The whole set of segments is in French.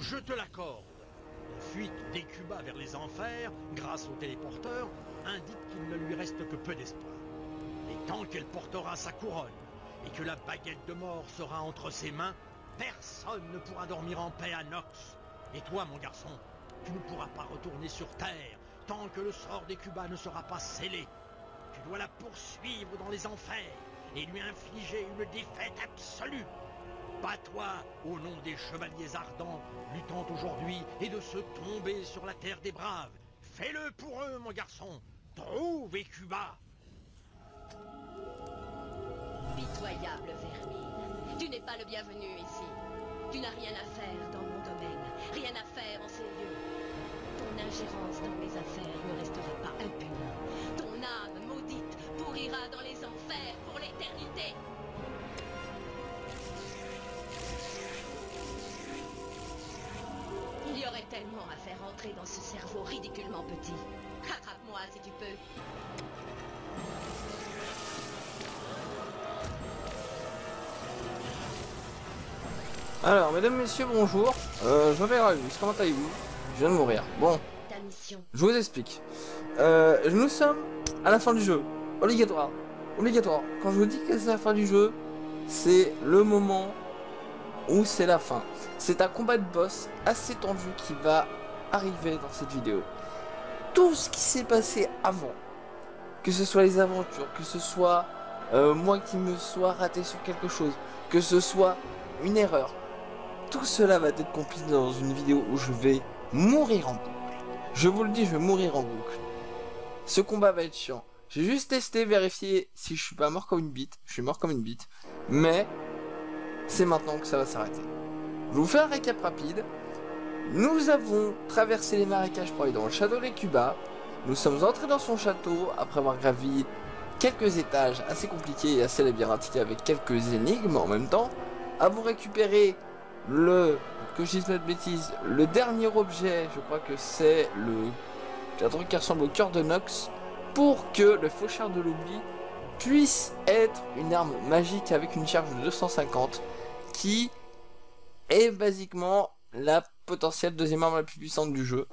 je te l'accorde. La fuite d'Hecubah vers les enfers, grâce au téléporteur, indique qu'il ne lui reste que peu d'espoir. Et tant qu'elle portera sa couronne, et que la baguette de mort sera entre ses mains, personne ne pourra dormir en paix à Nox. Et toi, mon garçon, tu ne pourras pas retourner sur Terre tant que le sort d'Hecubah ne sera pas scellé. Tu dois la poursuivre dans les enfers et lui infliger une défaite absolue. Bats-toi au nom des chevaliers ardents luttant aujourd'hui et de se tomber sur la terre des braves. Fais-le pour eux, mon garçon. Trouve Hecubah. Pitoyable vermine, tu n'es pas le bienvenu ici. Tu n'as rien à faire dans mon domaine, rien à faire en ces lieux. Ton ingérence dans mes affaires ne restera pas impune. Ton âme maudite pourrira dans les enfers pour l'éternité. Il y aurait tellement à faire entrer dans ce cerveau ridiculement petit. Rattrape-moi si tu peux. Alors, mesdames, messieurs, bonjour. Je m'appelle Ragus, comment allez-vous? Je viens de mourir. Bon, je vous explique. Nous sommes à la fin du jeu. Obligatoire. Obligatoire. Quand je vous dis que c'est la fin du jeu, c'est le moment où c'est la fin. C'est un combat de boss assez tendu qui va arriver dans cette vidéo. Tout ce qui s'est passé avant, que ce soit les aventures, que ce soit moi qui me sois raté sur quelque chose, que ce soit une erreur, tout cela va être compilé dans une vidéo où je vais mourir en boucle. Je vous le dis, je vais mourir en boucle. Ce combat va être chiant. J'ai juste testé, vérifié si je suis pas mort comme une bite. Je suis mort comme une bite. Mais c'est maintenant que ça va s'arrêter. Je vous fais un récap rapide. Nous avons traversé les marécages pour aller dans le château d'Hecubah. Nous sommes entrés dans son château après avoir gravi quelques étages assez compliqués et assez labyrinthiques avec quelques énigmes en même temps. Avons récupéré le, que je dise notre bêtise, le dernier objet, je crois que c'est le truc qui ressemble au cœur de Nox, pour que le faucheur de l'oubli puisse être une arme magique avec une charge de 250 qui est basiquement la potentielle deuxième arme la plus puissante du jeu.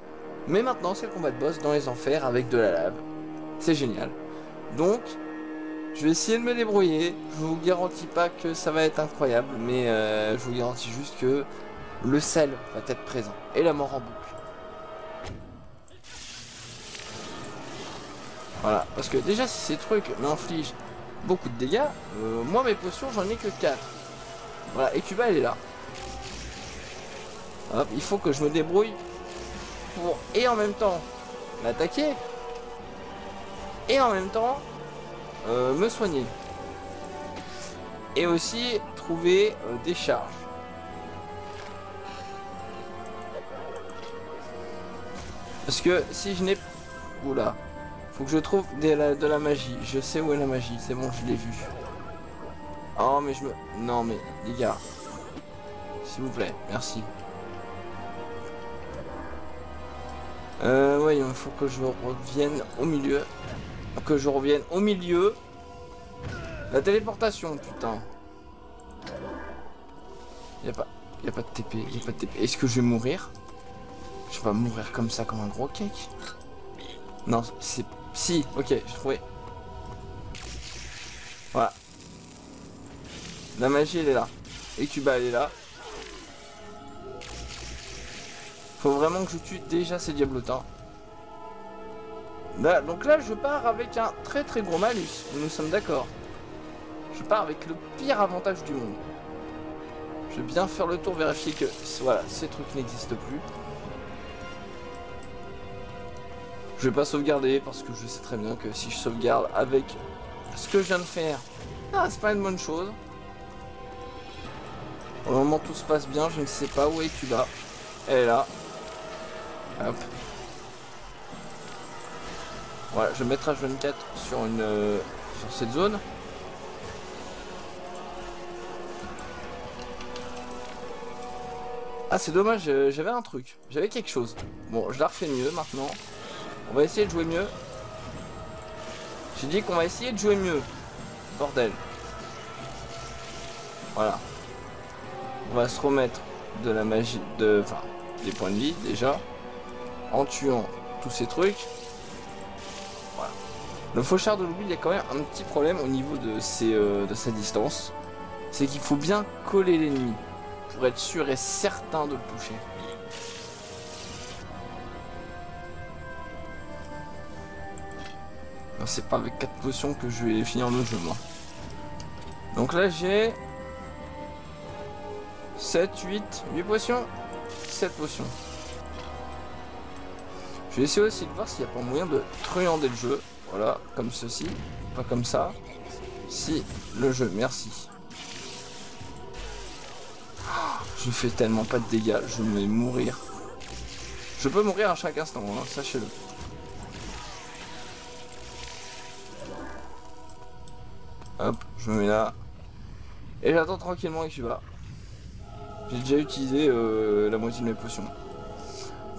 Mais maintenant c'est le combat de boss dans les enfers avec de la lave, c'est génial. Donc je vais essayer de me débrouiller, je vous garantis pas que ça va être incroyable, mais je vous garantis juste que le sel va être présent, et la mort en boucle. Voilà, parce que déjà si ces trucs m'infligent beaucoup de dégâts, moi mes potions j'en ai que 4. Voilà, Hecubah elle est là. Hop, il faut que je me débrouille pour, et en même temps, m'attaquer, et en même temps, me soigner et aussi trouver des charges. Parce que si je n'ai, oula, faut que je trouve de la magie. Je sais où est la magie, c'est bon, je l'ai vu. Oh mais je me, non mais les gars, s'il vous plaît, merci. Ouais, il faut que je revienne au milieu. Que je revienne au milieu. La téléportation, putain. Y a pas de TP, y a pas de TP. Est-ce que je vais mourir? Je vais pas mourir comme ça, comme un gros cake. Non, c'est... Si, ok, j'ai trouvé. Voilà. La magie, elle est là. Hecubah, elle est là. Faut vraiment que je tue déjà ces diablotins. Là, donc là je pars avec un très très gros malus, nous sommes d'accord. Je pars avec le pire avantage du monde. Je vais bien faire le tour, vérifier que voilà, ces trucs n'existent plus. Je vais pas sauvegarder parce que je sais très bien que si je sauvegarde avec ce que je viens de faire, ah, c'est pas une bonne chose. Au moment où tout se passe bien, je ne sais pas où est Hecubah. Elle est là. Hop. Voilà, je vais mettre H24 sur une sur cette zone. Ah c'est dommage, j'avais un truc, j'avais quelque chose. Bon, je la refais mieux maintenant. On va essayer de jouer mieux. J'ai dit qu'on va essayer de jouer mieux. Bordel. Voilà. On va se remettre de la magie, enfin, des points de vie déjà, en tuant tous ces trucs. Voilà. Le faucheur de l'oubli, il y a quand même un petit problème au niveau de sa distance. C'est qu'il faut bien coller l'ennemi pour être sûr et certain de le toucher. C'est pas avec 4 potions que je vais finir le jeu, moi. Donc là j'ai 8 potions, 7 potions. Je vais essayer aussi de voir s'il n'y a pas moyen de truander le jeu. Voilà, comme ceci, pas comme ça. Si le jeu, merci. Je fais tellement pas de dégâts, je vais mourir. Je peux mourir à chaque instant, hein, sachez-le. Hop, je me mets là. Et j'attends tranquillement avec Hecubah. J'ai déjà utilisé la moitié de mes potions.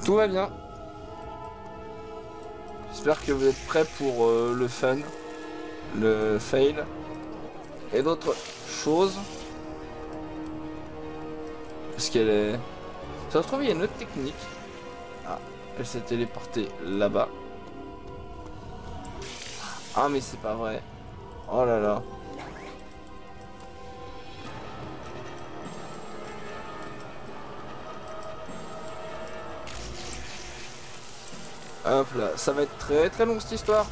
Tout va bien. J'espère que vous êtes prêts pour le fun, le fail et d'autres choses. Parce qu'elle est... Ça se trouve, il y a une autre technique. Ah, elle s'est téléportée là-bas. Ah, mais c'est pas vrai. Oh là là. Hop là, ça va être très très long cette histoire.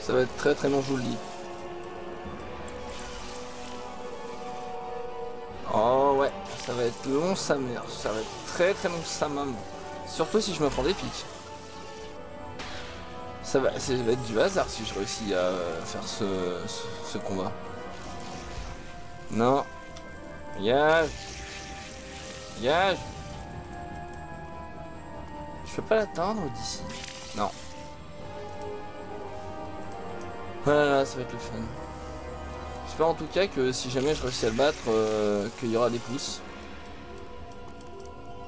Ça va être très très long, je vous le dis. Oh ouais, ça va être long sa mère. Ça va être très très long sa maman. Surtout si je me prends des pics. Ça va être du hasard si je réussis à faire ce combat. Non. Gage. Gage. Je peux pas l'atteindre d'ici. Non. Voilà, ça va être le fun. J'espère en tout cas que si jamais je réussis à le battre, qu'il y aura des pouces.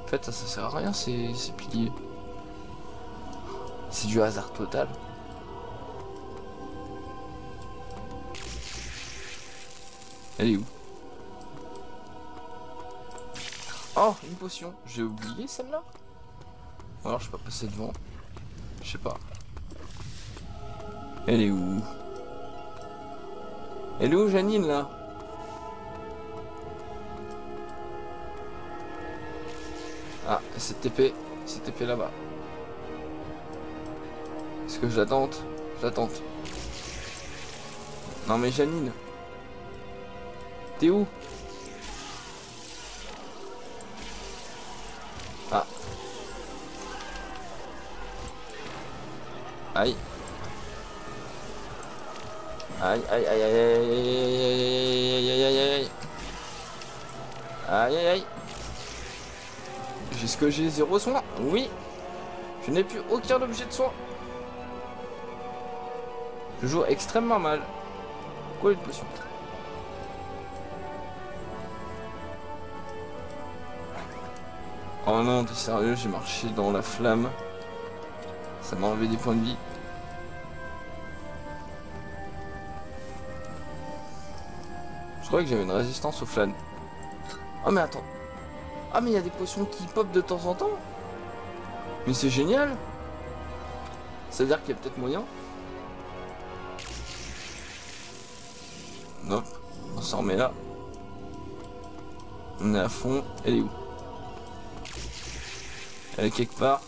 En fait, ça sert à rien ces piliers. C'est du hasard total. Elle est où? Oh, une potion. J'ai oublié celle-là. Alors je peux pas passer devant. Je sais pas. Elle est où? Elle est où, Janine, là? Ah, cette épée. Cette épée là-bas. Est-ce que j'attends. Non mais Janine, t'es où? Ah. Aïe. Aïe aïe aïe aïe aïe aïe aïe aïe aïe aïe. Est-ce que j'ai 0 soin? Oui. Je n'ai plus aucun objet de soin. Je joue extrêmement mal. Quoi, une potion? Oh non, t'es sérieux, j'ai marché dans la flamme. Ça m'a enlevé des points de vie. Je croyais que j'avais une résistance aux flammes. Oh mais attends. Ah mais il y a des potions qui pop de temps en temps. Mais c'est génial. Ça veut dire qu'il y a peut-être moyen. Nope, on s'en remet là. On est à fond. Elle est où? Elle est quelque part.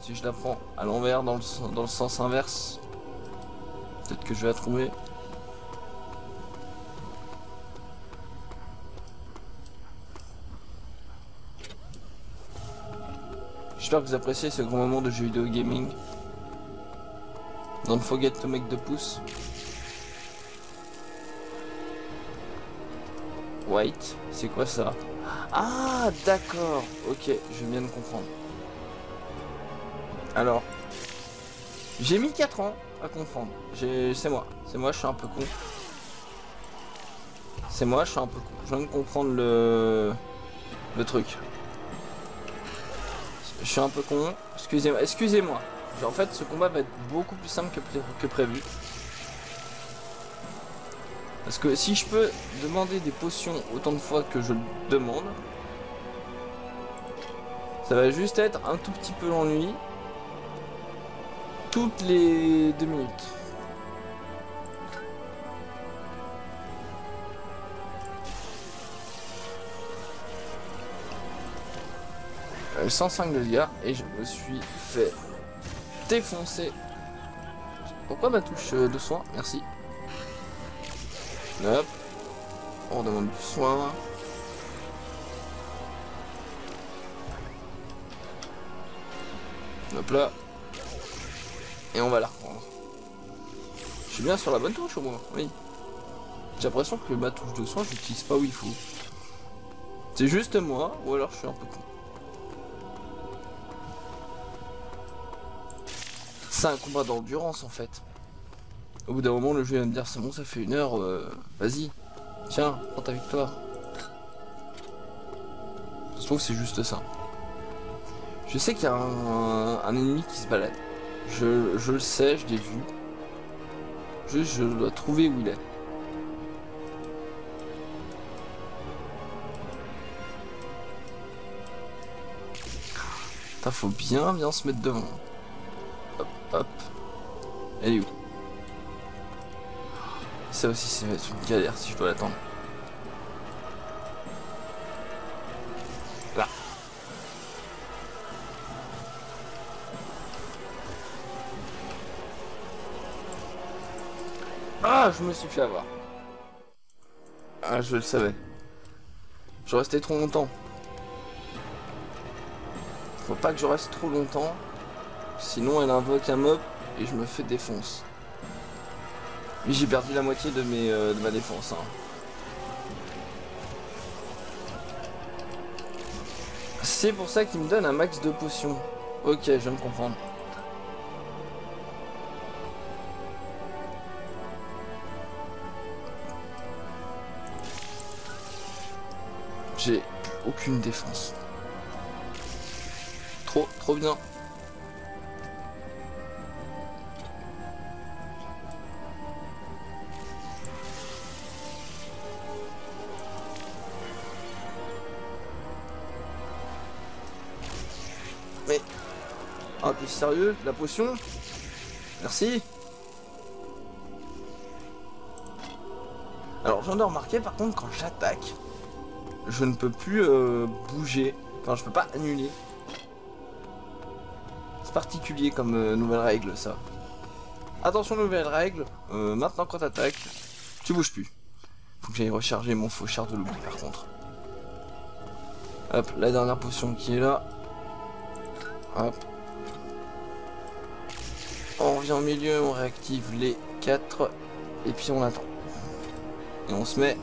Si je la prends à l'envers, dans le sens inverse, peut-être que je vais la trouver. J'espère que vous appréciez ce grand moment de jeu vidéo gaming. Don't forget to make the pouce. White, c'est quoi ça? Ah d'accord, ok, je viens de comprendre. Alors, j'ai mis 4 ans à comprendre. C'est moi, je suis un peu con. Je viens de comprendre le truc. Je suis un peu con, excusez-moi. En fait, ce combat va être beaucoup plus simple que prévu. Parce que si je peux demander des potions autant de fois que je le demande, ça va juste être un tout petit peu l'ennui. Toutes les 2 minutes. J'ai 105 de dégâts et je me suis fait défoncer. Pourquoi ma touche de soin? Merci. Hop. On demande du soin. Hop là. Et on va la reprendre. Je suis bien sur la bonne touche au moins, oui. J'ai l'impression que ma touche de soin, je l'utilise pas où il faut. C'est juste moi, ou alors je suis un peu con. C'est un combat d'endurance en fait. Au bout d'un moment, le jeu va me dire c'est bon, ça fait 1 heure, vas-y, tiens, prends ta victoire. Je trouve que c'est juste ça. Je sais qu'il y a un ennemi qui se balade. Je le sais, je l'ai vu. Juste, je dois trouver où il est. Putain, faut bien se mettre devant. Hop, hop. Elle est où? Ça aussi, c'est une galère si je dois l'attendre. Là. Ah, je me suis fait avoir. Ah, je le savais. Je restais trop longtemps. Faut pas que je reste trop longtemps. Sinon, elle invoque un mob et je me fais défoncer. Mais j'ai perdu la moitié de ma défense. Hein. C'est pour ça qu'il me donne un max de potions. Ok, je viens de comprendre. J'ai aucune défense. Trop bien. Mais... Ah, t'es sérieux? La potion? Merci. Alors, j'en ai remarqué, par contre, quand j'attaque, je ne peux plus bouger. Enfin, je peux pas annuler. C'est particulier comme nouvelle règle, ça. Attention, nouvelle règle. Maintenant, quand t'attaques, tu bouges plus. Faut que j'aille recharger mon faucheur de l'oubli, par contre. Hop, la dernière potion qui est là. Hop. On revient au milieu, on réactive les 4 et puis on attend. Et on se met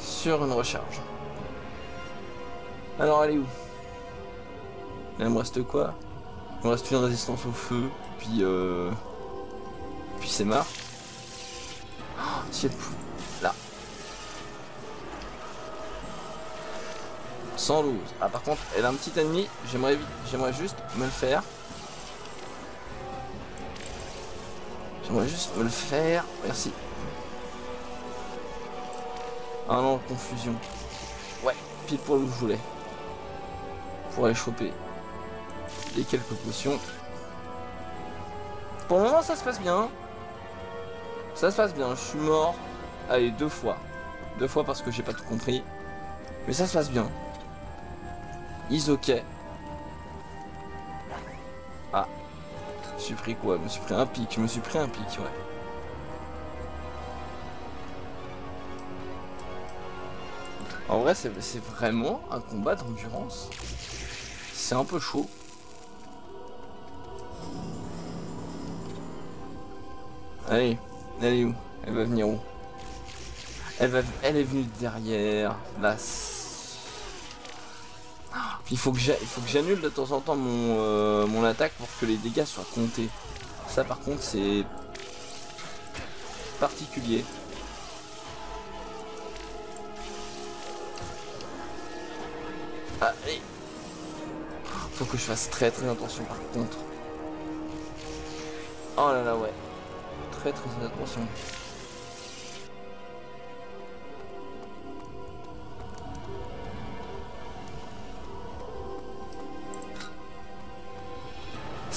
sur une recharge. Alors elle est où? Il me reste quoi? Il me reste une résistance au feu, puis c'est marre. Oh, ciel fou. Là. 112. Ah, par contre, elle a un petit ennemi, j'aimerais juste me le faire. J'aimerais juste me le faire, merci. Ah non, confusion. Ouais, pile pour où je voulais. Pour aller choper les quelques potions. Pour le moment, ça se passe bien. Ça se passe bien, je suis mort. Allez, 2 fois. 2 fois parce que j'ai pas tout compris. Mais ça se passe bien. Is ok. Ah. Je me suis pris quoi? Je me suis pris un pic. Je me suis pris un pic, ouais. En vrai, c'est vraiment un combat d'endurance. C'est un peu chaud. Allez, elle est où? Elle va venir où? Elle est venue derrière. Là. Il faut que j'annule de temps en temps mon attaque pour que les dégâts soient comptés. Ça, par contre, c'est particulier. Allez. Faut que je fasse très attention par contre. Oh là là, ouais. Très attention.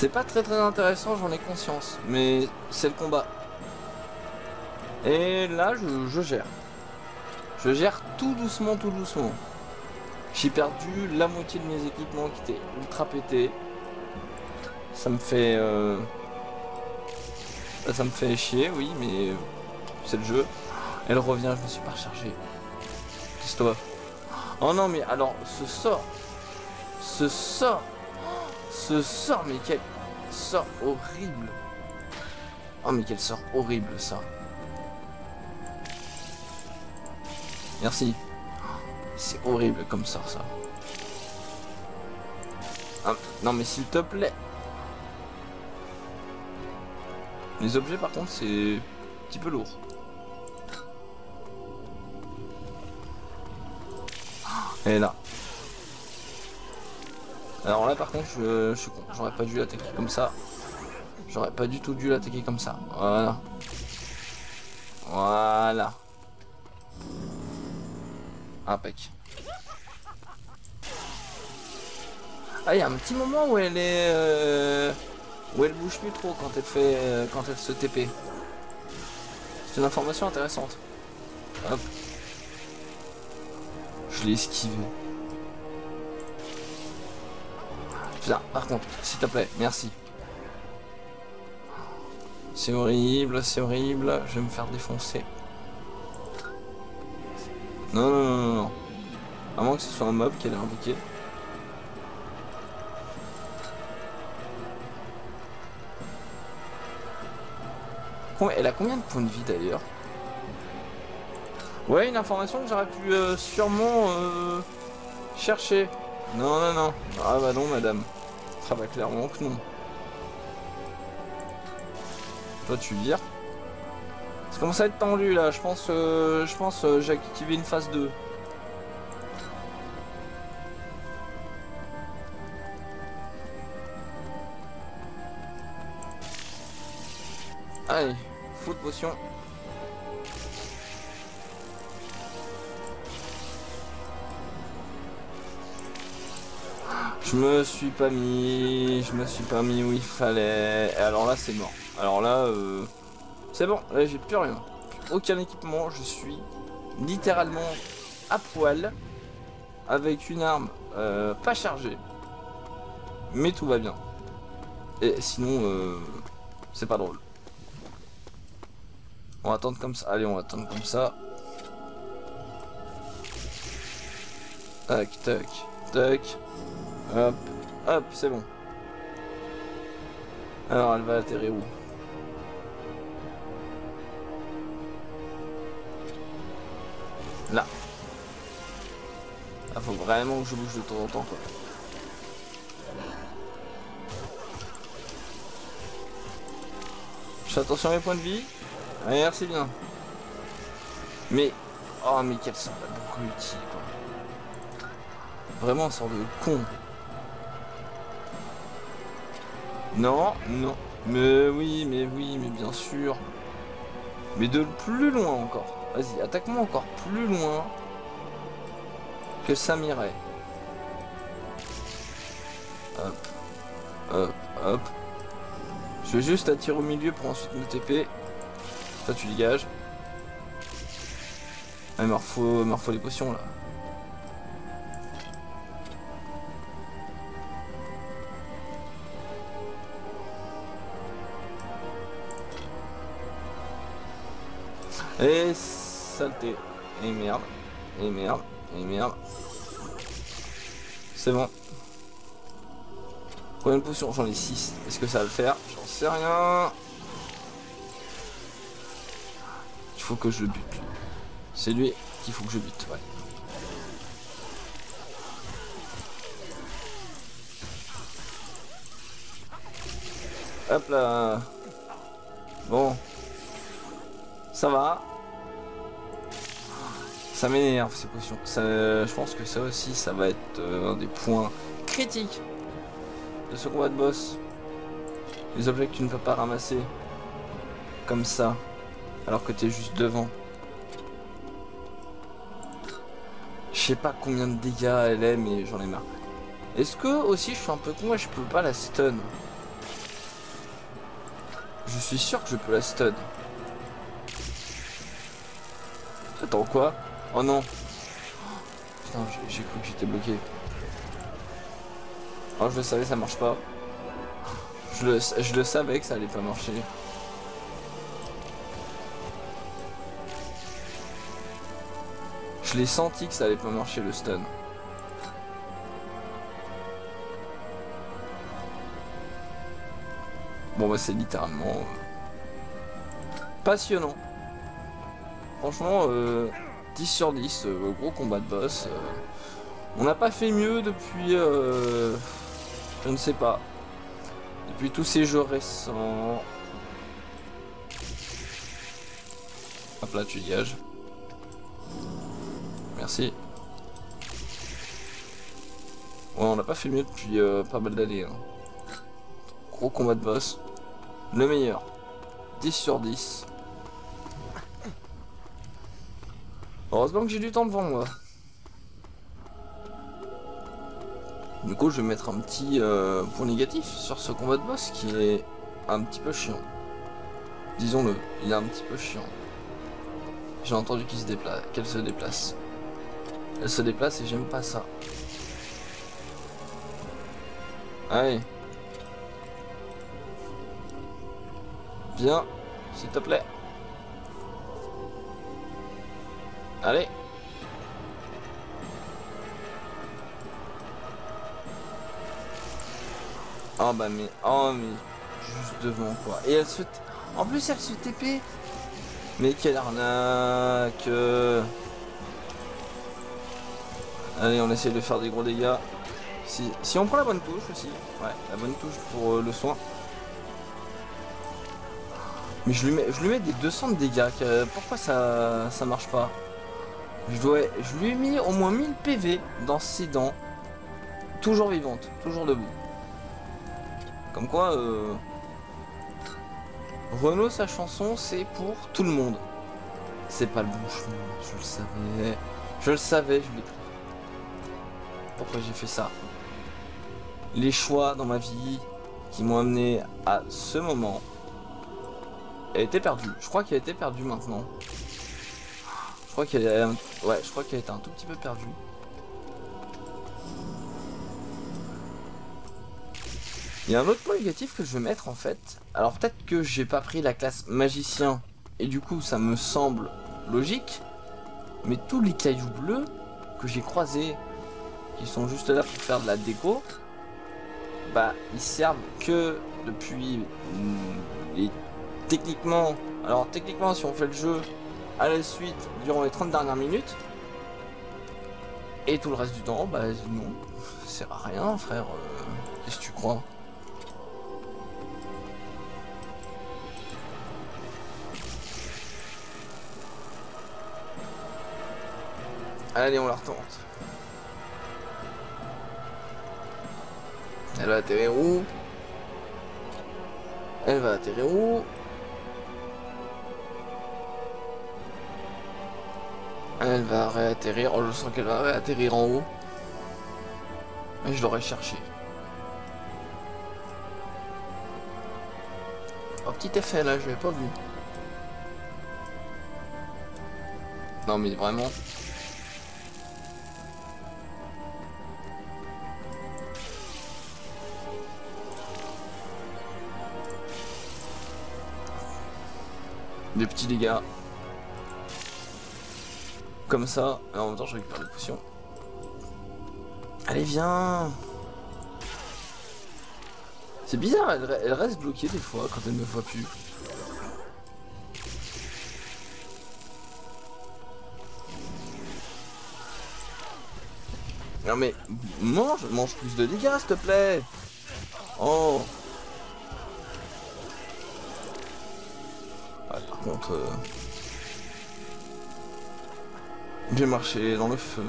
C'est pas très très intéressant, j'en ai conscience, mais c'est le combat. Et là je gère. Je gère tout doucement, tout doucement. J'ai perdu la moitié de mes équipements qui étaient ultra pétés. Ça me fait... ça me fait chier, oui, mais c'est le jeu. Elle revient, je me suis pas rechargé. Qu'est-ce que toi ? Oh non, mais alors, ce sort, mais quel sort horrible. Oh, mais quel sort horrible, ça. Merci. C'est horrible comme sort, ça. Ah, non, mais s'il te plaît. Les objets, par contre, c'est un petit peu lourd. Et là. Alors là, par contre, je suis con. J'aurais pas dû l'attaquer comme ça. J'aurais pas du tout dû l'attaquer comme ça. Voilà. Voilà. Impec. Ah, il y a un petit moment où elle est... où elle bouge plus trop quand elle fait... quand elle se TP. C'est une information intéressante. Hop. Je l'ai esquivé. Putain, par contre, s'il te plaît, merci. C'est horrible, c'est horrible. Je vais me faire défoncer. Non, non, non, non. À moins que ce soit un mob qui a l'air impliqué. Elle a combien de points de vie d'ailleurs? Ouais, une information que j'aurais pu sûrement chercher. Non, non, non. Ah bah non, madame. Ah bah clairement que non. Toi, tu vires. Ça commence à être tendu là. Je pense j'ai activé une phase 2. Allez, full potion. Je me suis pas mis où il fallait. Et alors là c'est mort. Alors là c'est bon, là j'ai plus rien. Aucun équipement, je suis littéralement à poil. Avec une arme pas chargée. Mais tout va bien. Et sinon c'est pas drôle. On va attendre comme ça. Allez, on va attendre comme ça. Tac, tac, tac. Hop, hop, c'est bon. Alors, elle va atterrir où? Là. Là, faut vraiment que je bouge de temps en temps, quoi. Je fais attention à mes points de vie. Allez, merci bien. Mais... oh, mais quel sort d'abruti, quoi. Vraiment un sort de con. Non, non. Mais oui, mais bien sûr. Mais de plus loin encore. Vas-y, attaque-moi encore plus loin que ça m'irait. Hop. Hop, hop. Je vais juste attirer au milieu pour ensuite me TP. Toi tu dégages. Ah, il me refait les potions là. Et saleté. Et merde. Et merde. Et merde. C'est bon. Combien de potions? J'en ai 6. Est-ce que ça va le faire? J'en sais rien. Faut que je bute. C'est lui qu'il faut que je bute, ouais. Hop là. Bon. Ça va. Ça m'énerve ces potions. Ça, je pense que ça aussi, ça va être un des points critiques de ce combat de boss. Les objets que tu ne peux pas ramasser. Comme ça. Alors que t'es juste devant. Je sais pas combien de dégâts elle est, mais j'en ai marre. Est-ce que aussi je suis un peu con et je peux pas la stun? Je suis sûr que je peux la stun. Attends, quoi? Oh non. Putain, j'ai cru que j'étais bloqué. Oh, je le savais, ça marche pas. Je le savais que ça allait pas marcher. Je l'ai senti que ça allait pas marcher, le stun. Bon bah c'est littéralement passionnant. Franchement 10 sur 10, gros combat de boss. On n'a pas fait mieux depuis je ne sais pas. Depuis tous ces jeux récents. Hop là, tuyage. Merci. Ouais, on n'a pas fait mieux depuis pas mal d'années. Hein. Gros combat de boss. Le meilleur. 10 sur 10. Heureusement que j'ai du temps devant moi. Du coup je vais mettre un petit point négatif sur ce combat de boss qui est un petit peu chiant. Disons-le, il est un petit peu chiant. J'ai entendu qu'il se déplace, qu'elle se déplace. Elle se déplace et j'aime pas ça. Allez. Bien, s'il te plaît. Allez. Oh bah mais... Oh mais... Juste devant quoi. Et elle se... En plus elle se TP. Mais quelle arnaque. Allez, on essaie de faire des gros dégâts. Si on prend la bonne touche aussi. Ouais, la bonne touche pour le soin. Mais je lui mets des 200 de dégâts. Pourquoi ça marche pas? Je lui ai mis au moins 1000 PV dans ses dents. Toujours vivante, toujours debout. Comme quoi, Renaud, sa chanson, c'est pour tout le monde. C'est pas le bon chemin, je le savais. Je le savais, je l'ai pris. Pourquoi j'ai fait ça? Les choix dans ma vie qui m'ont amené à ce moment. Elle était perdue. Je crois qu'elle était perdue maintenant. Je crois qu'elle est... Ouais, je crois qu'elle était un tout petit peu perdue. Il y a un autre point négatif que je vais mettre en fait. Alors peut-être que j'ai pas pris la classe magicien et du coup ça me semble logique. Mais tous les cailloux bleus que j'ai croisés, qui sont juste là pour faire de la déco, bah ils servent que depuis les... Techniquement, alors techniquement si on fait le jeu à la suite durant les 30 dernières minutes et tout le reste du temps, bah non, ça sert à rien frère, qu'est-ce que tu crois? Allez, on la retente. Elle va atterrir où? Elle va atterrir où? Elle va réatterrir. Oh, je sens qu'elle va réatterrir en haut. Et je l'aurais cherché. Oh, petit effet là, je l'ai pas vu. Non, mais vraiment. Des petits dégâts. Comme ça, et en même temps je récupère les potions. Allez, viens. C'est bizarre, elle reste bloquée des fois quand elle ne me voit plus. Non mais, mange plus de dégâts s'il te plaît. Oh. Ouais, par contre... J'ai marché dans le feu.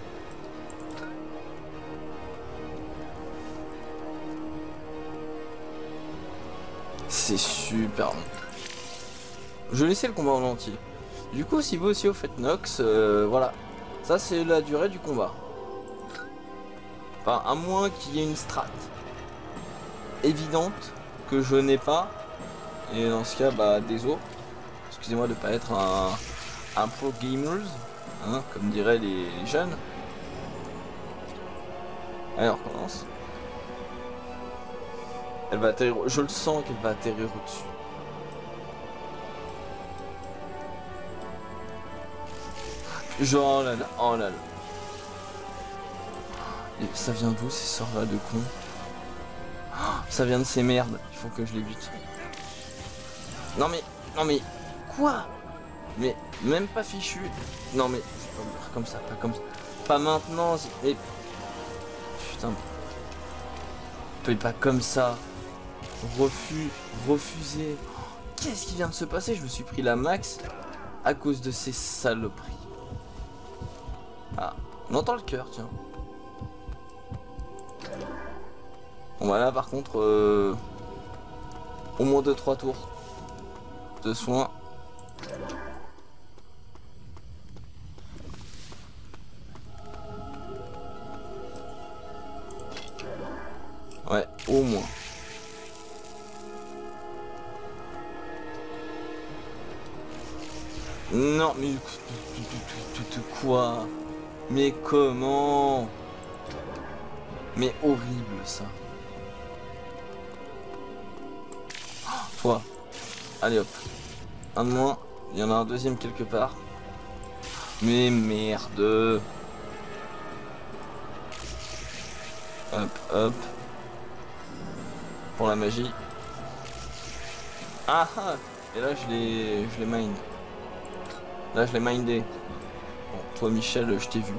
C'est super long. Je laissais le combat en entier. Du coup, si vous aussi vous faites Nox, voilà. Ça, c'est la durée du combat. Enfin, à moins qu'il y ait une strat évidente que je n'ai pas Et dans ce cas, bah désolé, excusez-moi de pas être un pro gamers, hein, comme diraient les jeunes. Allez, on recommence. Elle va atterrir, je le sens qu'elle va atterrir au-dessus. Genre, oh là là, oh là là. Et ça vient d'où ces sorts là de con? Ça vient de ces merdes, il faut que je les bute. Non mais, non mais, quoi? Mais, même pas fichu. Non mais, je peux mourir comme ça, pas comme ça. Pas maintenant, et... Putain. Mais pas comme ça. Refuser. Qu'est-ce qui vient de se passer? Je me suis pris la max à cause de ces saloperies. Ah, on entend le cœur, tiens. Bon bah là par contre au moins 2-3 tours de soins. Ouais, au moins. Non mais quoi? Mais comment? Mais horrible ça. Quoi? Allez hop. Un de moins. Il y en a un deuxième quelque part. Mais merde. Hop hop. Pour la magie. Ah ah. Et là je les mine. Là je l'ai mindé. Bon, toi Michel, je t'ai vu.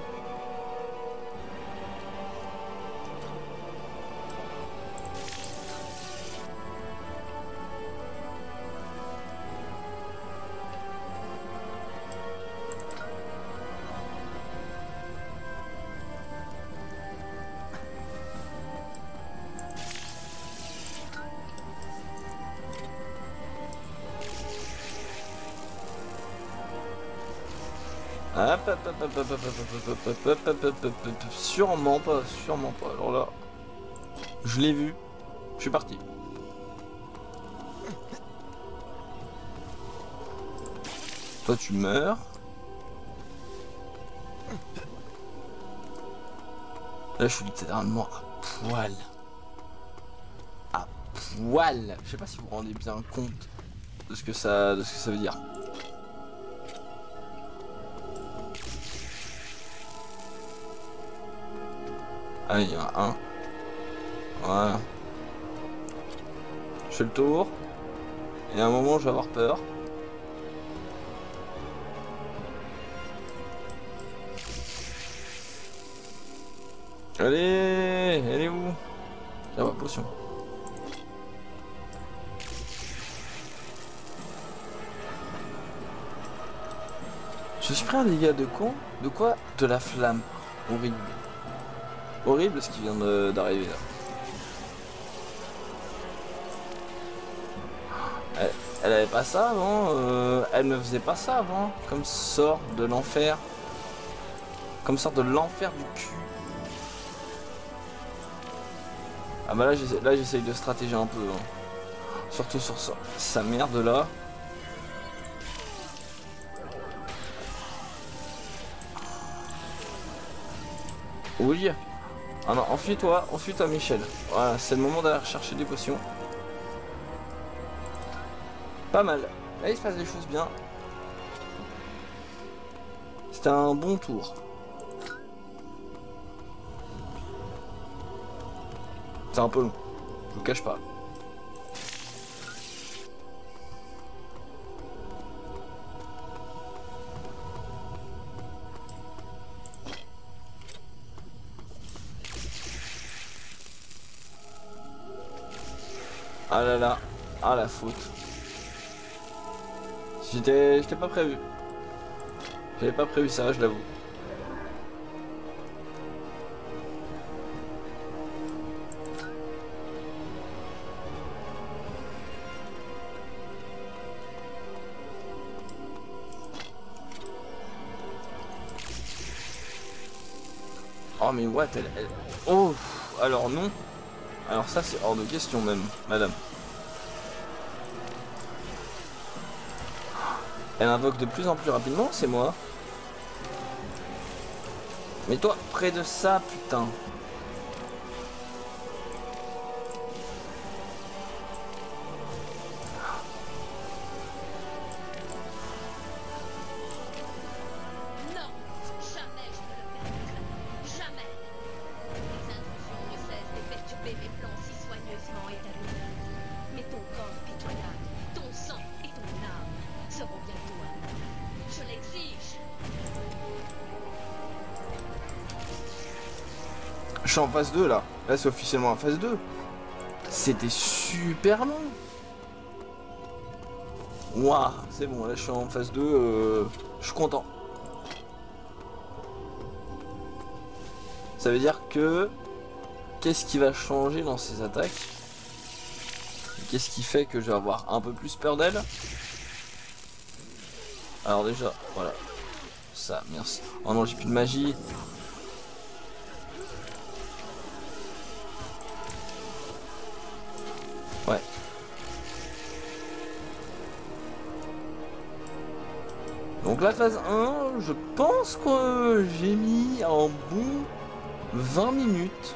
Sûrement pas, sûrement pas. Alors là, je l'ai vu, je suis parti. Toi tu meurs. Là je suis littéralement à poil. À poil. Je sais pas si vous vous rendez bien compte de ce que ça veut dire. Ah, il y en a un. Voilà. Je fais le tour. Et à un moment, je vais avoir peur. Allez, elle est où? J'ai ma potion. Je suis pris un dégât de con. De quoi? De la flamme. Horrible. Horrible ce qui vient d'arriver là. Elle avait pas ça avant, elle ne faisait pas ça avant, comme sort de l'enfer. Comme sort de l'enfer du cul. Ah bah là j'essaye de stratégier un peu. Hein. Surtout sur ça. Sa merde là. Oui. Ah non, enfuis-toi Michel. Voilà, c'est le moment d'aller rechercher des potions. Pas mal. Là, il se passe des choses bien. C'était un bon tour. C'est un peu long, je vous cache pas. Ah là là, ah la faute. J'étais pas prévu. J'avais pas prévu ça, je l'avoue. Oh mais what, elle... Oh, alors non. Alors ça c'est hors de question même, madame. Elle m'invoque de plus en plus rapidement, c'est moi. Mais toi, près de ça, putain. Je suis en phase 2 là, c'est officiellement en phase 2. C'était super long. Waouh, c'est bon, là je suis en phase 2, je suis content. Ça veut dire que... Qu'est-ce qui va changer dans ces attaques? Qu'est-ce qui fait que je vais avoir un peu plus peur d'elle? Alors déjà, voilà. Ça, merci. Oh non, j'ai plus de magie. Ouais. Donc la phase 1, je pense que j'ai mis en bout 20 minutes.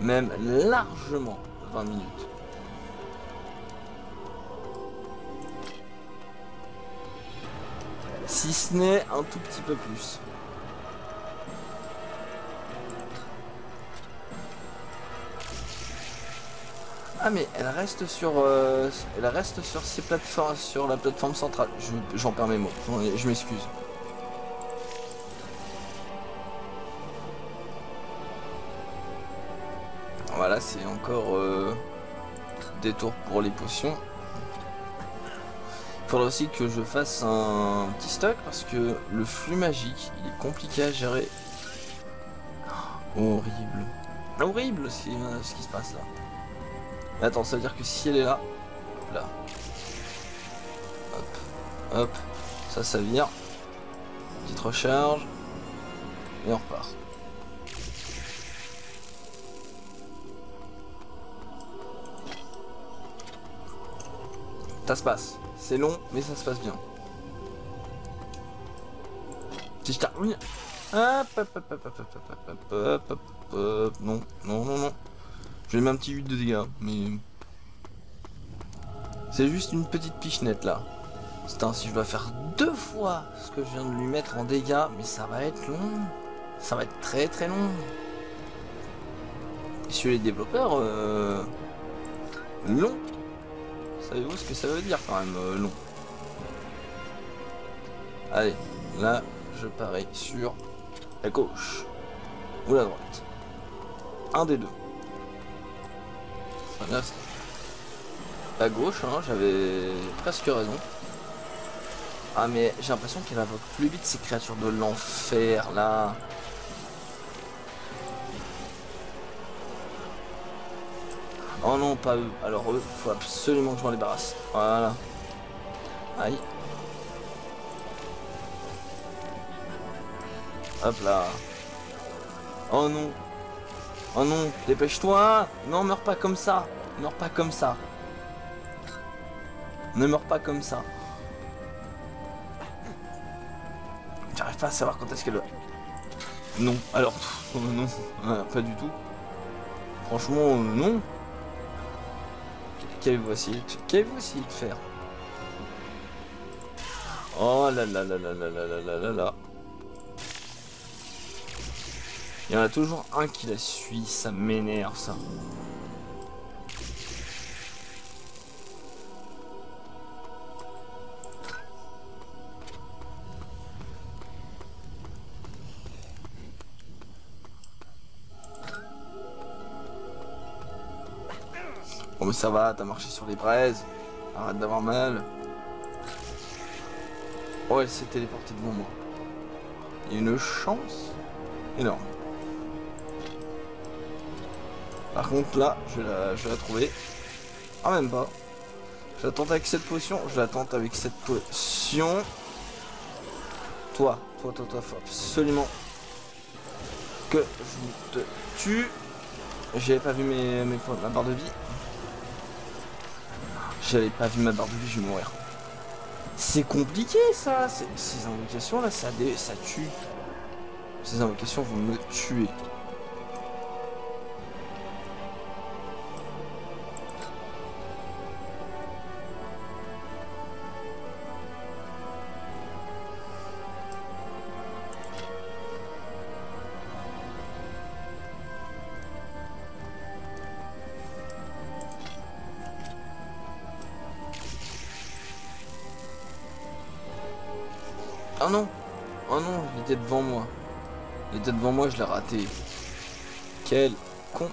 Même largement 20 minutes. Si ce n'est un tout petit peu plus. Ah mais elle reste sur ses plateformes, sur la plateforme centrale. J'en perds mes mots, je m'excuse. Voilà, c'est encore des tours pour les potions. Il faudra aussi que je fasse un petit stock parce que le flux magique, il est compliqué à gérer. Oh, horrible. Horrible ce qui se passe là. Attends, ça veut dire que si elle est là, là, hop, hop, ça vire, petite recharge, et on repart. Ça se passe, c'est long, mais ça se passe bien. Si je termine, hop, hop, hop, hop, hop, hop, hop, hop, hop, non, non, non, non. Je vais mettre un petit 8 de dégâts, mais... C'est juste une petite pichenette, là. Putain, si je dois faire 2 fois ce que je viens de lui mettre en dégâts, mais ça va être long. Ça va être très très long. Et sur les développeurs, long. Savez-vous ce que ça veut dire, quand même, long? Allez, là, je parie sur la gauche. Ou la droite. Un des deux. Là, à gauche, hein, j'avais presque raison. Ah mais j'ai l'impression qu'elle invoque plus vite ces créatures de l'enfer là. Oh non, pas eux. Alors eux, faut absolument que je m'en débarrasse. Voilà. Aïe. Hop là. Oh non. Oh non, dépêche-toi! Non, meurs pas comme ça! Meurs pas comme ça! Ne meurs pas comme ça! J'arrive pas à savoir quand est-ce qu'elle... Non, alors... non, pas du tout. Franchement, non. Qu'avez-vous essayé de faire? Oh là là là là là là là là là. Il y en a toujours un qui la suit, ça m'énerve ça. Bon mais ça va, t'as marché sur les braises, arrête d'avoir mal. Oh elle s'est téléportée devant moi. Il y a une chance énorme. Par contre là, je vais la trouver. Ah même pas. Je la tente avec cette potion. Je la tente avec cette potion. Toi, faut absolument que je te tue. J'avais pas vu ma barre de vie. J'avais pas vu ma barre de vie, je vais mourir. C'est compliqué ça. Ces invocations là, ça tue. Ces invocations vont me tuer. Oh non, oh non, il était devant moi. Il était devant moi, je l'ai raté. Quel con.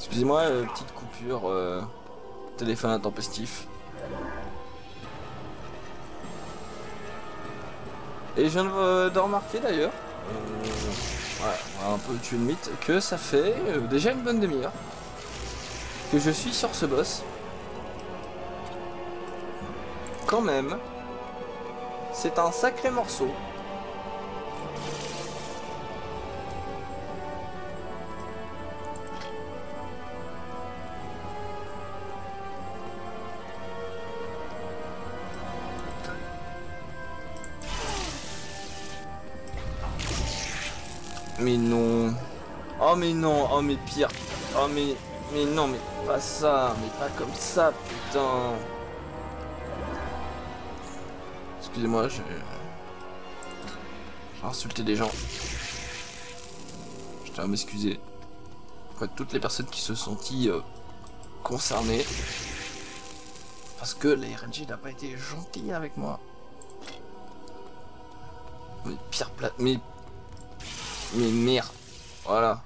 Excusez-moi, petite coupure, téléphone intempestif. Et je viens de remarquer d'ailleurs, voilà, on va un peu tuer le mythe, que ça fait déjà une bonne demi-heure que je suis sur ce boss. Quand même, c'est un sacré morceau. Mais non. Oh mais non. Oh mais pire. Oh mais non, mais pas ça. Mais pas comme ça, putain. Excusez-moi, j'ai insulté des gens. Je tiens à m'excuser auprès de toutes les personnes qui se sont senties concernées. Parce que la RNG n'a pas été gentille avec moi. Mais pire plat. Mais merde, voilà.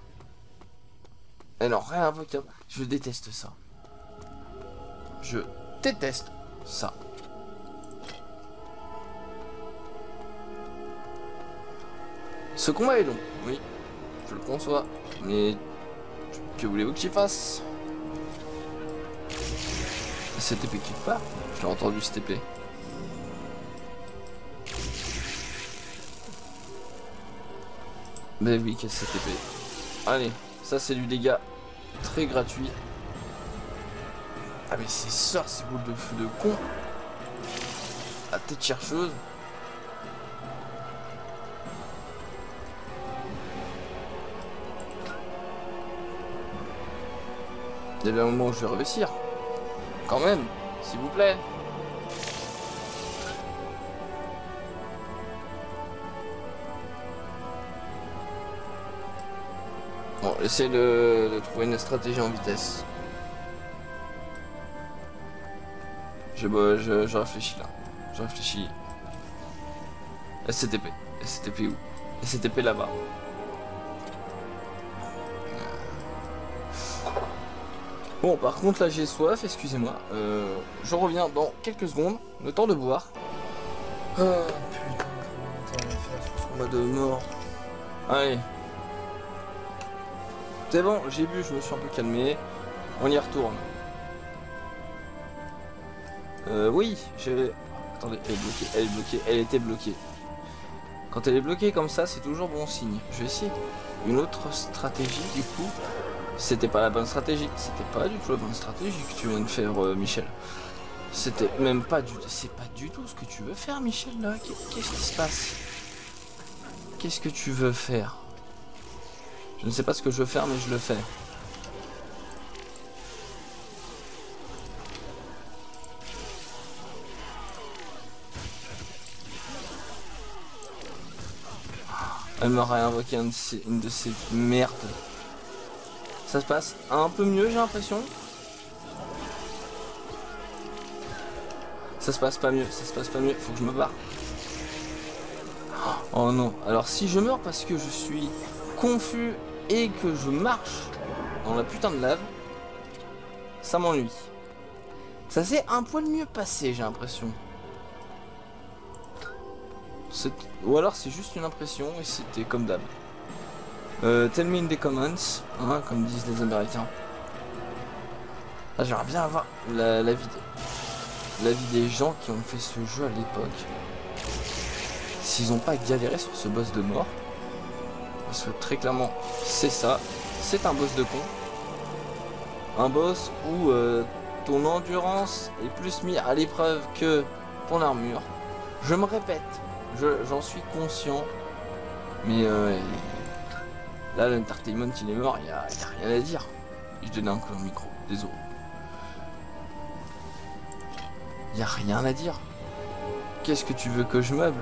Elle en réinvocable. Je déteste ça. Je déteste ça. Ce combat est long, oui. Je le conçois. Mais que voulez-vous que j'y fasse? Cette épée qui part. Je l'ai entendu cette épée. Ben oui, qu'est-ce que cette épée. Allez, ça c'est du dégât très gratuit. Ah mais c'est ça, ces boules de feu de con. La tête chercheuse. Il y a bien un moment où je vais réussir. Quand même, s'il vous plaît. Bon, j'essaie de trouver une stratégie en vitesse. Je réfléchis là. Je réfléchis. SCTP. SCTP où? SCTP là-bas. Bon, par contre, là j'ai soif, excusez-moi. Je reviens dans quelques secondes. Le temps de boire. Ah putain, on va faire ce combat de mort. Allez. C'est bon, j'ai bu, je me suis un peu calmé. On y retourne. Oui, j'ai... Attendez, elle est bloquée, elle est bloquée, elle était bloquée. Quand elle est bloquée comme ça, c'est toujours bon signe. Je vais essayer une autre stratégie, du coup. C'était pas la bonne stratégie. C'était pas du tout la bonne stratégie que tu viens de faire, Michel. C'était même pas du... C'est pas du tout ce que tu veux faire, Michel, là. Qu'est-ce qui se passe? Qu'est-ce que tu veux faire? Je ne sais pas ce que je veux faire, mais je le fais. Elle m'aurait invoqué une de ces merdes. Ça se passe un peu mieux, j'ai l'impression. Ça se passe pas mieux, ça se passe pas mieux. Faut que je me barre. Oh non. Alors si je meurs parce que je suis confus et que je marche dans la putain de lave, ça m'ennuie. Ça s'est un poil mieux passé, j'ai l'impression. Ou alors c'est juste une impression et c'était comme d'hab. Tell me in the comments, hein, comme disent les Américains. Ah, j'aimerais bien avoir la vie des gens qui ont fait ce jeu à l'époque. S'ils n'ont pas galéré sur ce boss de mort. Parce que très clairement, c'est ça. C'est un boss de con. Un boss où ton endurance est plus mise à l'épreuve que ton armure. Je me répète, j'en suis conscient. Mais là, l'entertainment, il est mort, il n'y a rien à dire. Je donne un coup au micro, désolé. Il n'y a rien à dire. Qu'est-ce que tu veux que je meuble?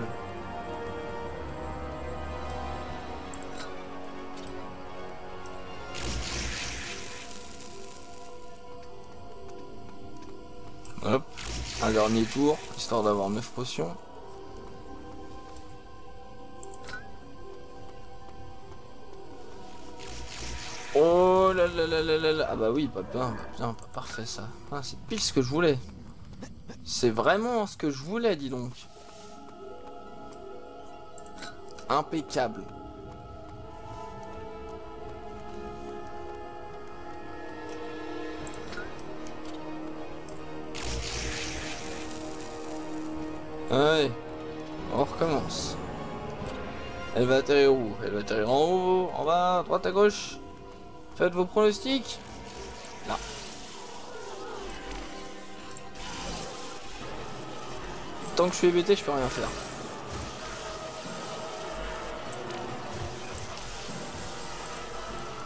Hop, un dernier tour, histoire d'avoir 9 potions. Oh là là là là là là. Ah bah oui, pas bien, pas parfait ça. Ah, c'est pile ce que je voulais. C'est vraiment ce que je voulais, dis donc. Impeccable. Allez, on recommence. Elle va atterrir où? Elle va atterrir en haut, en bas, à droite, à gauche. Faites vos pronostics. Là. Tant que je suis hébété, je peux rien faire.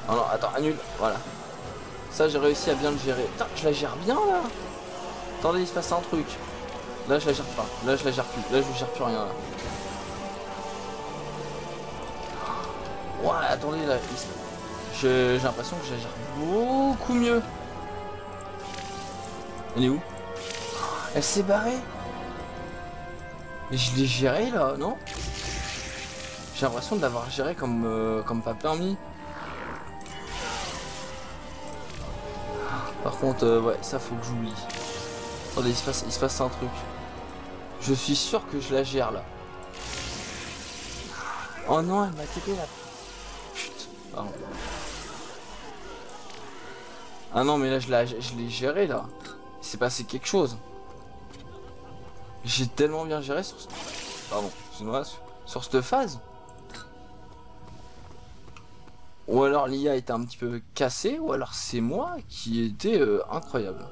Oh non, attends, annule. Voilà. Ça, j'ai réussi à bien le gérer. Putain, je la gère bien là. Attendez, il se passe un truc. Là, je la gère pas. Là, je la gère plus. Là, je ne gère plus rien là. Ouah, attendez là. J'ai l'impression que je la gère beaucoup mieux. Elle est où? Elle s'est barrée. Mais je l'ai gérée là, non? J'ai l'impression de l'avoir gérée comme pas permis. Par contre, ouais, ça faut que j'oublie. Attendez, il se passe un truc. Je suis sûr que je la gère là. Oh non, elle m'a tapé là. Putain, pardon. Ah non, mais là, je l'ai géré, là. Il s'est passé quelque chose. J'ai tellement bien géré sur... Pardon, excuse-moi, sur cette phase. Ou alors l'IA était un petit peu cassée, ou alors c'est moi qui étais incroyable.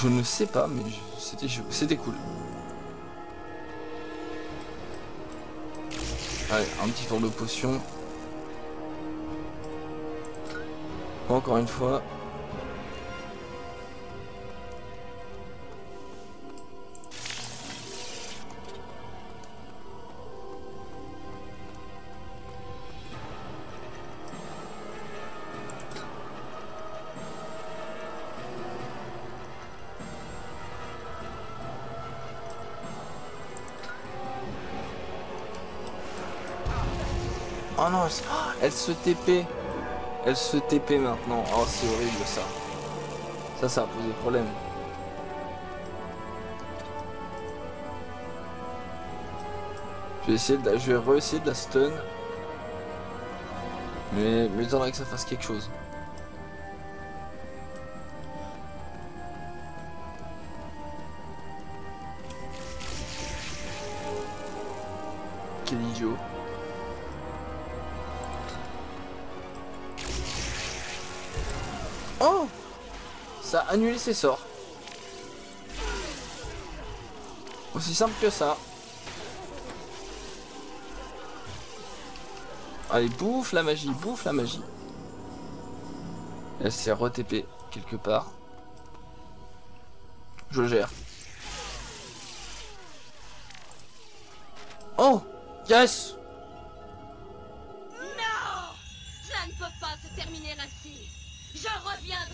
Je ne sais pas, mais c'était cool. Allez, un petit tour de potion. Encore une fois. Oh non, elle se TP. Elle se TP maintenant. Oh, c'est horrible ça. Ça a posé problème. Je vais re-essayer de la stun. Mais il faudrait que ça fasse quelque chose. Quel idiot. Oh, ça a annulé ses sorts. Aussi simple que ça. Allez, bouffe la magie, bouffe la magie. Elle s'est re-TP quelque part. Je gère. Oh, yes. Non, ça ne peut pas se terminer ainsi. Je reviendrai.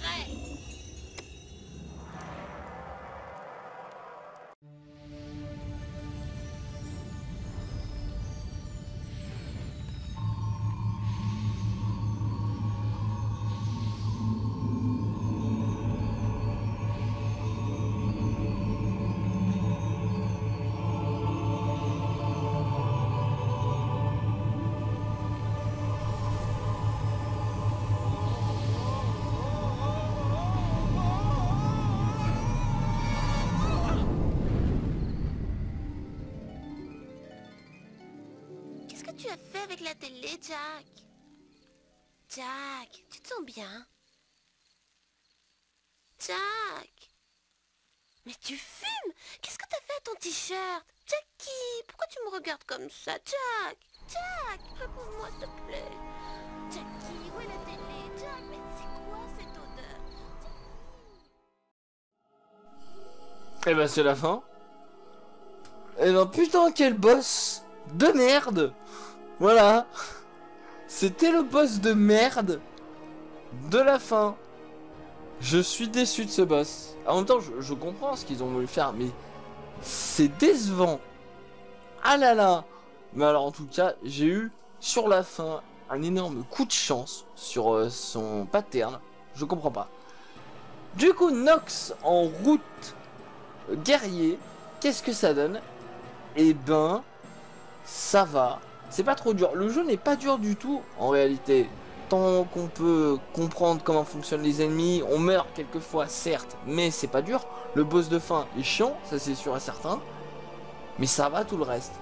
l'as fait avec la télé, Jack. Jack, tu te sens bien? Jack! Mais tu fumes! Qu'est-ce que t'as fait à ton t-shirt? Jackie, pourquoi tu me regardes comme ça? Jack! Jack! Recouvre-moi, s'il te plaît! Jackie, où est la télé? Jack, mais c'est quoi cette odeur? Eh ben, c'est la fin. Eh ben, putain, quel boss de merde! Voilà! C'était le boss de merde de la fin. Je suis déçu de ce boss. En même temps, je comprends ce qu'ils ont voulu faire, mais c'est décevant. Ah là là. Mais alors, en tout cas, j'ai eu, sur la fin, un énorme coup de chance sur son pattern. Je comprends pas. Du coup, Nox en route guerrier, qu'est-ce que ça donne? Eh ben, ça va. C'est pas trop dur. Le jeu n'est pas dur du tout, en réalité. Tant qu'on peut comprendre comment fonctionnent les ennemis, on meurt quelquefois certes, mais c'est pas dur. Le boss de fin est chiant, ça c'est sûr et certain, mais ça va tout le reste.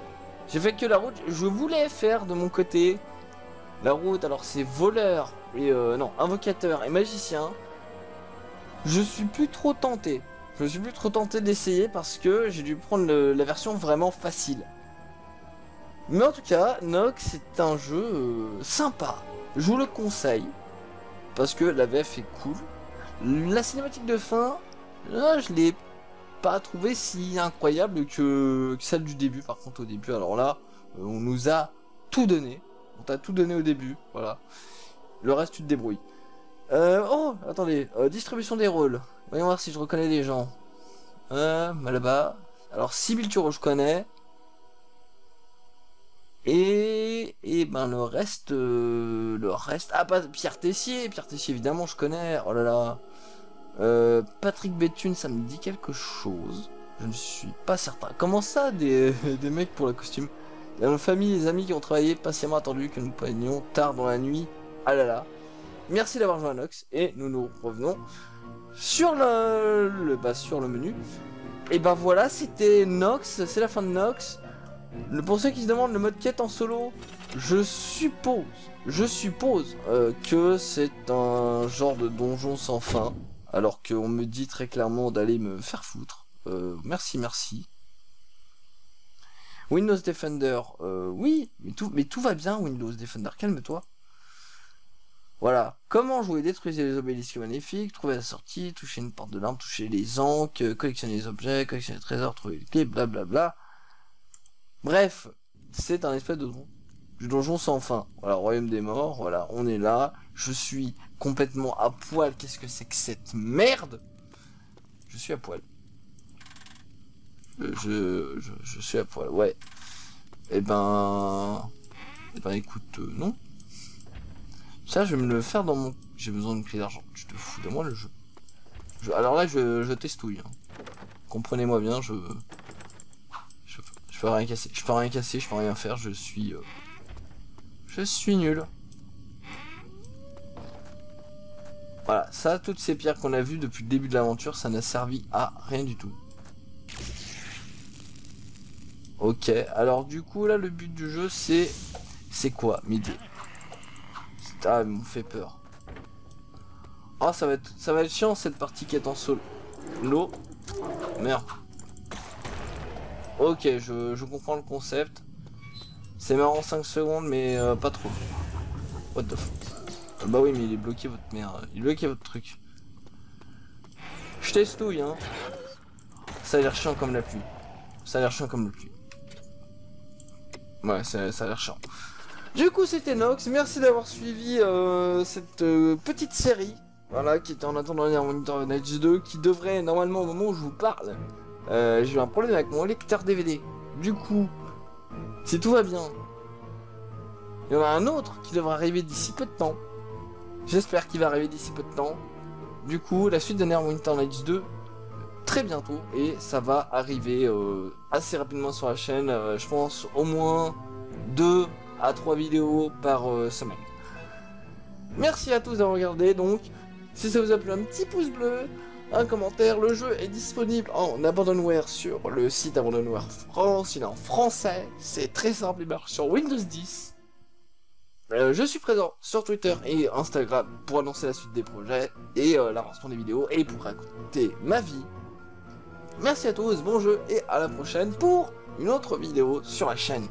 J'ai fait que la route, je voulais faire de mon côté la route, alors c'est voleur et non, invocateur et magicien. Je suis plus trop tenté, d'essayer parce que j'ai dû prendre la version vraiment facile. Mais en tout cas, Nox c'est un jeu sympa. Je vous le conseille, parce que la VF est cool. La cinématique de fin, là, je l'ai pas trouvée si incroyable que celle du début. Par contre, au début, alors là, on nous a tout donné. On t'a tout donné au début, voilà. Le reste, tu te débrouilles. Oh, attendez, distribution des rôles. Voyons voir si je reconnais des gens. Là-bas. Alors, Sibyl Turo, je connais. Et ben le reste, ah pas Pierre Tessier évidemment je connais, oh là là, Patrick Béthune ça me dit quelque chose, je ne suis pas certain, comment ça des mecs pour le costume, la famille, les amis qui ont travaillé patiemment attendu que nous prenions tard dans la nuit, ah là là, merci d'avoir joué à Nox et nous revenons sur le menu, et ben voilà c'était Nox, c'est la fin de Nox. Pour ceux qui se demandent le mode quête en solo, je suppose que c'est un genre de donjon sans fin, alors qu'on me dit très clairement d'aller me faire foutre. Merci. Windows Defender, oui, mais tout va bien Windows Defender, calme-toi. Voilà, comment jouer, détruisez les obélisques magnifiques, trouver la sortie, toucher une porte de l'arme, toucher les ancres, collectionner les objets, collectionner les trésors, trouver les clés, blablabla. Bref, c'est un espèce de donjon sans fin. Voilà, royaume des morts, voilà, on est là. Je suis complètement à poil. Qu'est-ce que c'est que cette merde? Je suis à poil. Je suis à poil, ouais. Eh ben écoute, non. Ça, je vais me le faire dans mon... J'ai besoin d'une clé d'argent. Tu te fous de moi, le jeu. Alors là, je testouille. Hein. Comprenez-moi bien, je peux rien casser, je peux rien faire, je suis nul. Voilà, ça, toutes ces pierres qu'on a vues depuis le début de l'aventure, ça n'a servi à rien du tout. Ok, alors du coup, là, le but du jeu, c'est quoi, m'aider? Ah, ils m'ont fait peur. Oh, ça va être chiant, cette partie qui est en solo. L'eau. Merde. Ok, je comprends le concept. C'est marrant 5 secondes, mais pas trop. What the fuck. Bah oui, mais il est bloqué votre merde. Il est bloqué votre truc. Je testouille, hein. Ça a l'air chiant comme la pluie. Ouais, ça a l'air chiant. Du coup, c'était Nox. Merci d'avoir suivi cette petite série. Voilà, qui était en attendant Neverwinter Nights 2, qui devrait, normalement, au moment où je vous parle... j'ai eu un problème avec mon lecteur DVD. Du coup, si tout va bien, il y en a un autre qui devra arriver d'ici peu de temps. J'espère qu'il va arriver d'ici peu de temps. Du coup, la suite de Neverwinter Nights 2 très bientôt et ça va arriver assez rapidement sur la chaîne. Je pense au moins 2 à 3 vidéos par semaine. Merci à tous d'avoir regardé. Donc, si ça vous a plu, un petit pouce bleu. Un commentaire, le jeu est disponible en Abandonware sur le site Abandonware France, il est en français, c'est très simple, il marche sur Windows 10, Je suis présent sur Twitter et Instagram pour annoncer la suite des projets et l'avancement des vidéos et pour raconter ma vie. Merci à tous, bon jeu et à la prochaine pour une autre vidéo sur la chaîne.